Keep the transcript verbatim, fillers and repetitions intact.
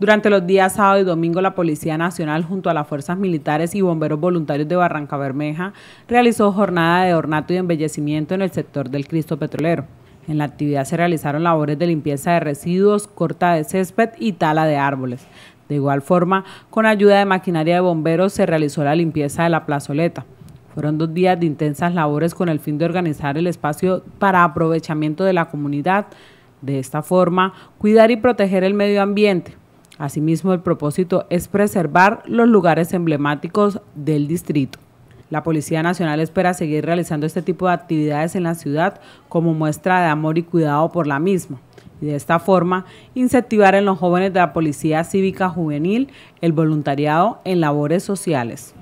Durante los días sábado y domingo, la Policía Nacional, junto a las Fuerzas Militares y Bomberos Voluntarios de Barrancabermeja, realizó jornada de ornato y embellecimiento en el sector del Cristo Petrolero. En la actividad se realizaron labores de limpieza de residuos, corta de césped y tala de árboles. De igual forma, con ayuda de maquinaria de bomberos, se realizó la limpieza de la plazoleta. Fueron dos días de intensas labores con el fin de organizar el espacio para aprovechamiento de la comunidad. De esta forma, cuidar y proteger el medio ambiente. Asimismo, el propósito es preservar los lugares emblemáticos del distrito. La Policía Nacional espera seguir realizando este tipo de actividades en la ciudad como muestra de amor y cuidado por la misma. Y de esta forma, incentivar en los jóvenes de la Policía Cívica Juvenil el voluntariado en labores sociales.